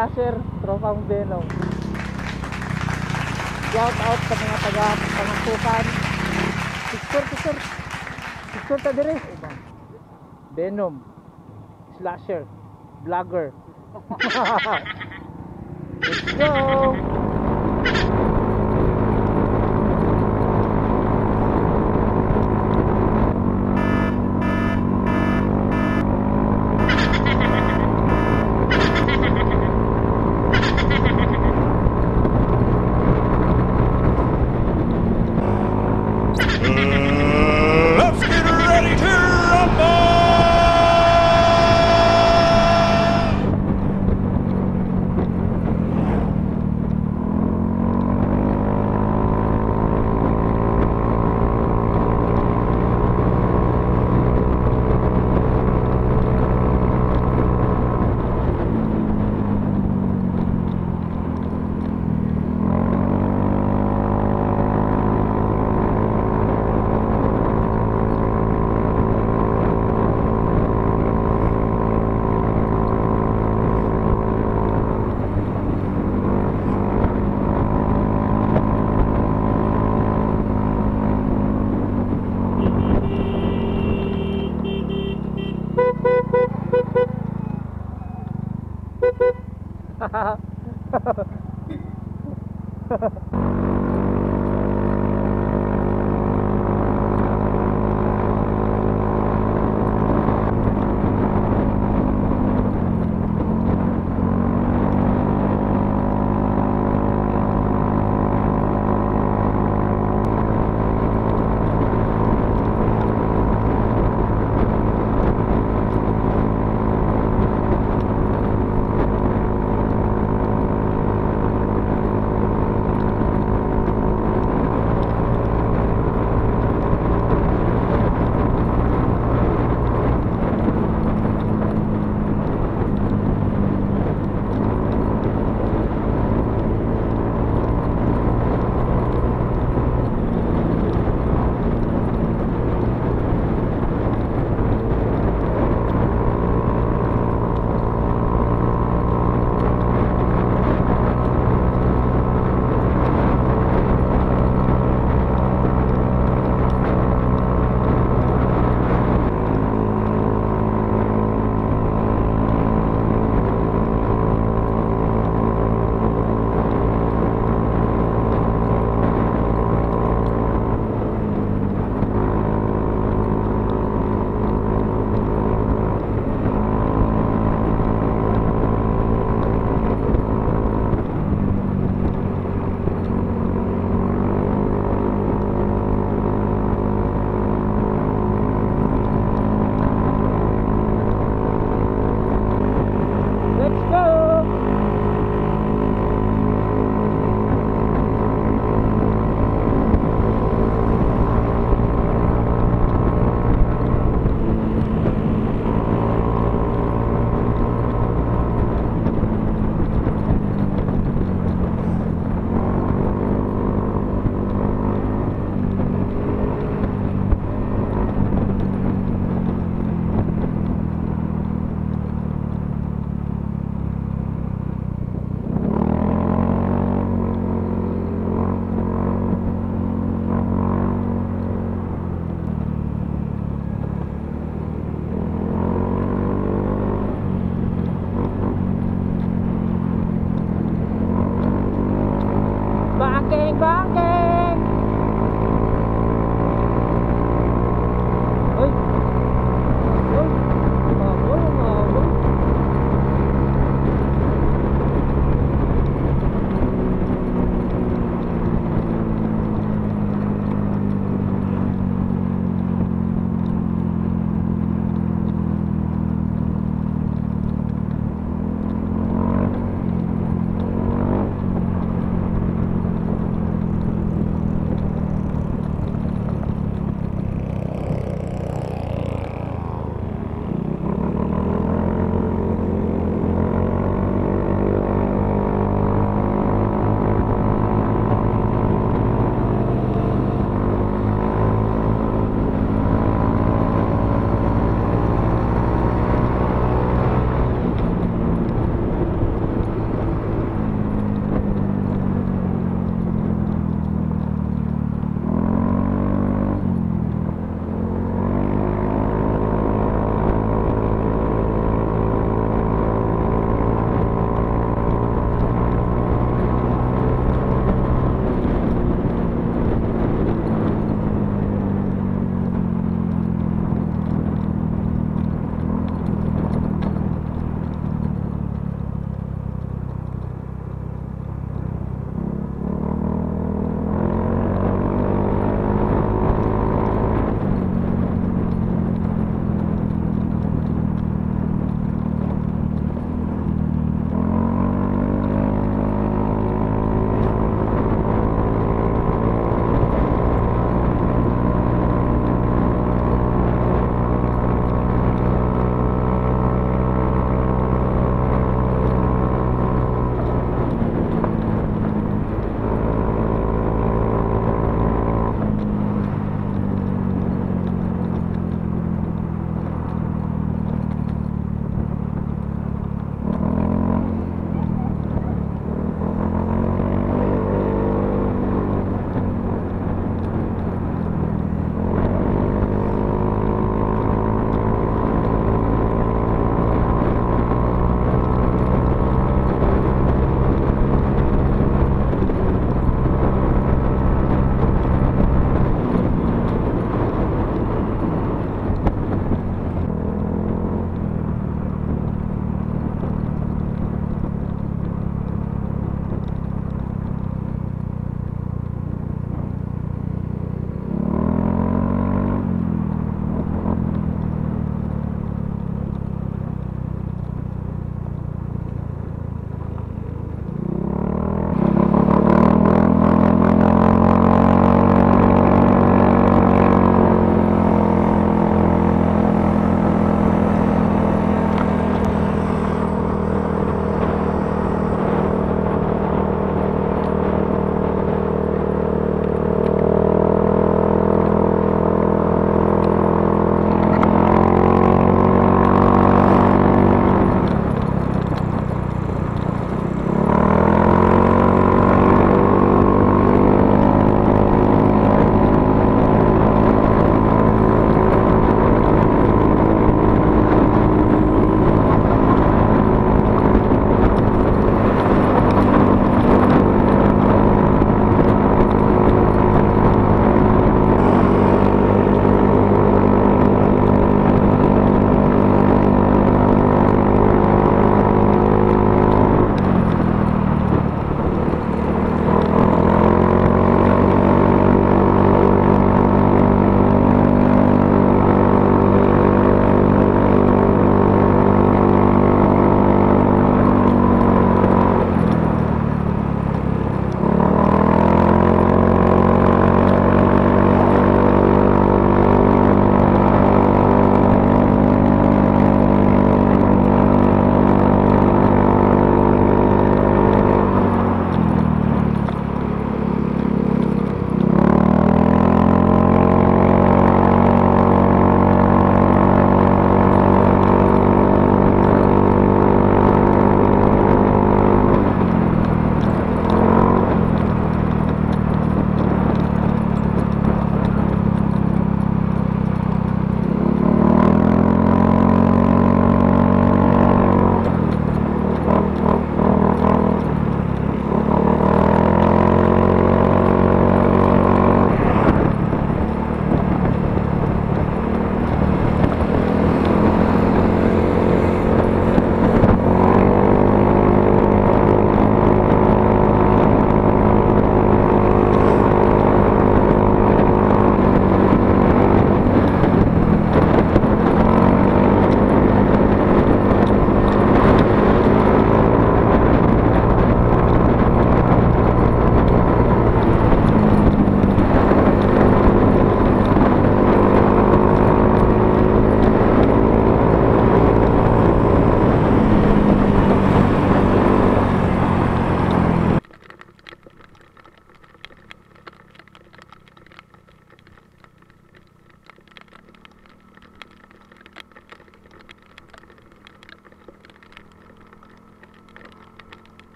slasher, Tropang Venom. Shout out sa mga taga Pangasukan. Picture ta dire. Venom, slasher, vlogger. Let's go!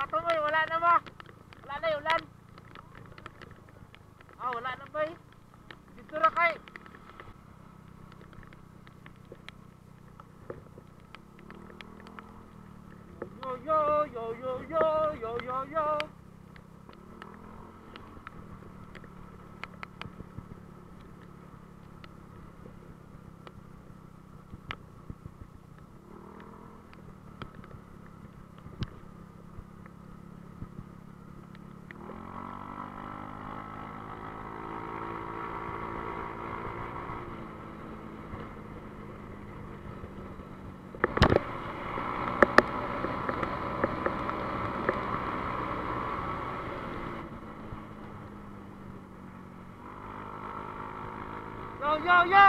Nakatuloy, wala na ba? Wala na yung ulan. Ah, wala na ba eh. Dito na kayo. Yo yo yo yo yo yo yo. Yo yo yo!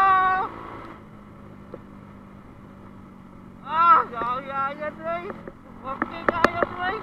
Ah, yo tuloy! Okay kayo tuloy!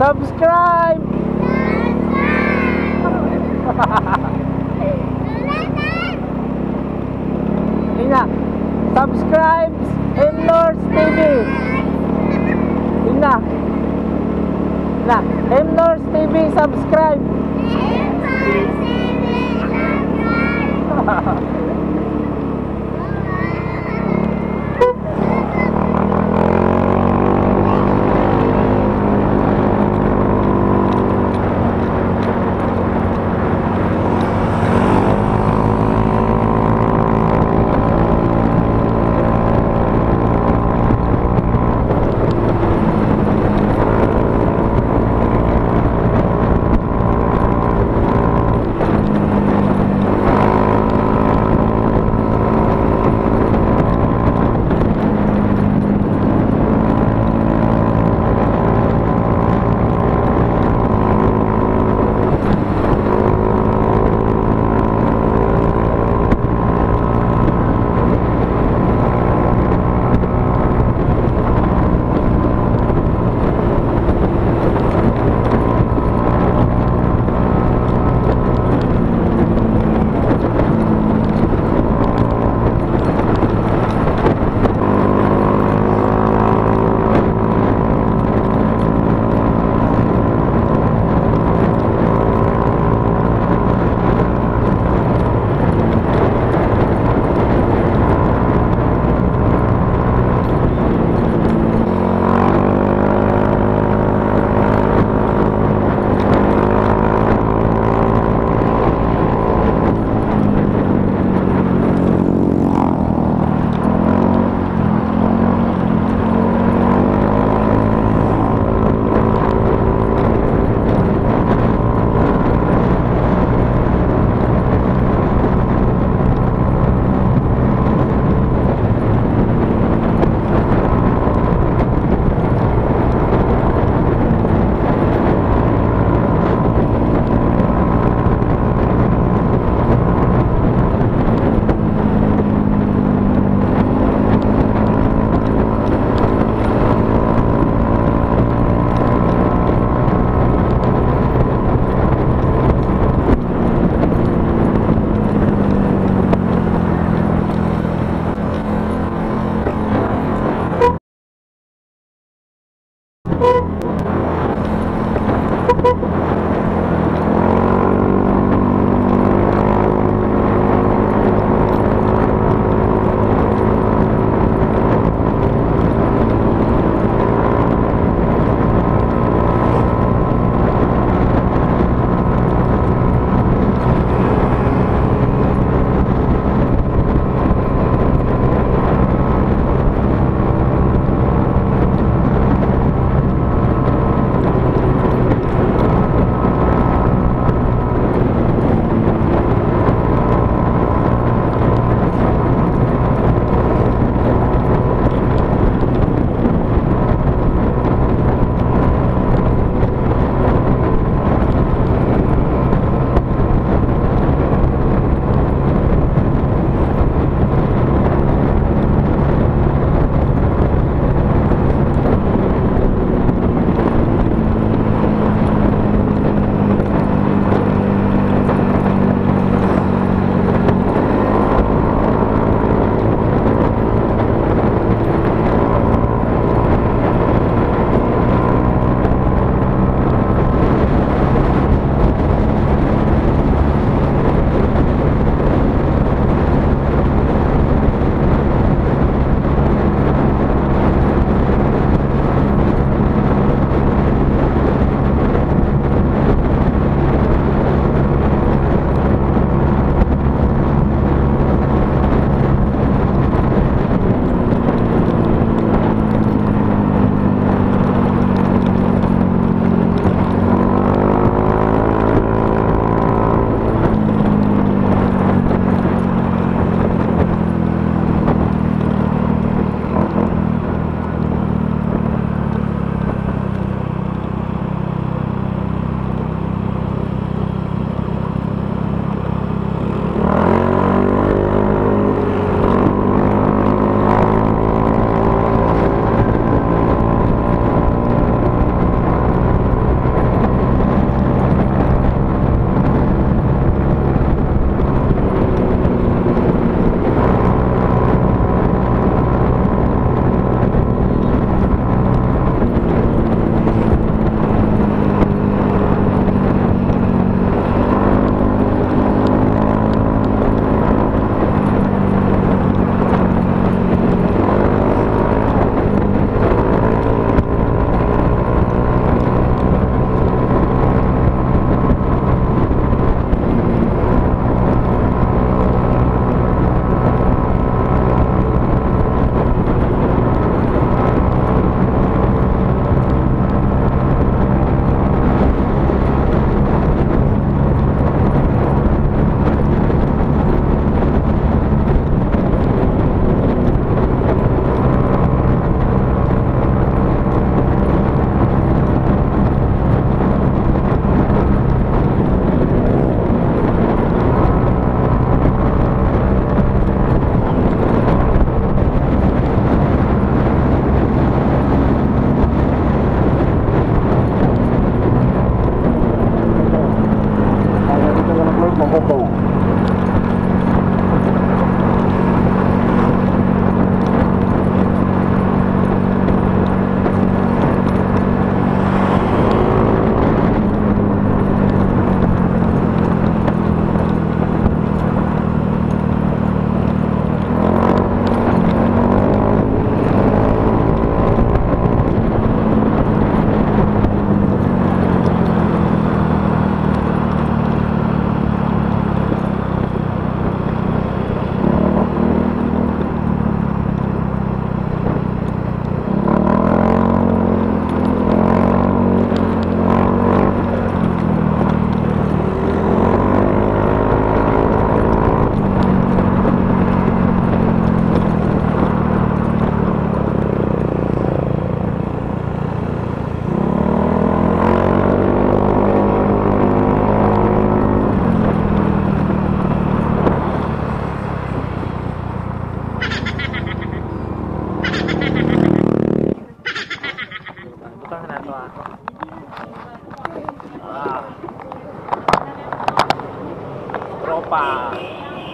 Subscribe! Tingnan! Subscribe! Himnors TV! Tingnan! Himnors TV! Subscribe! Himnors TV! Subscribe!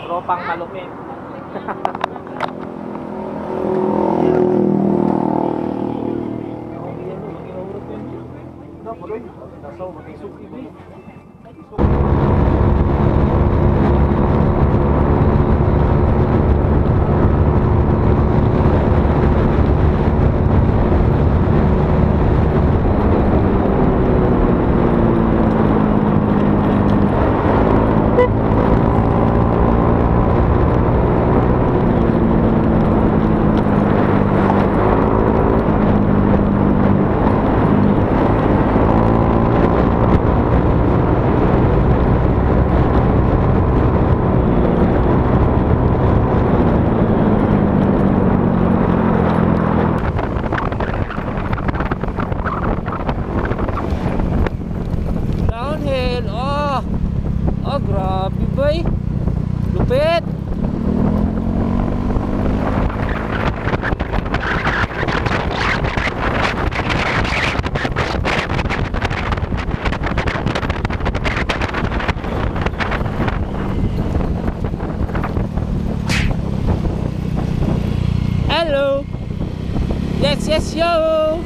Tropang malupit. Hello. Yes, yo.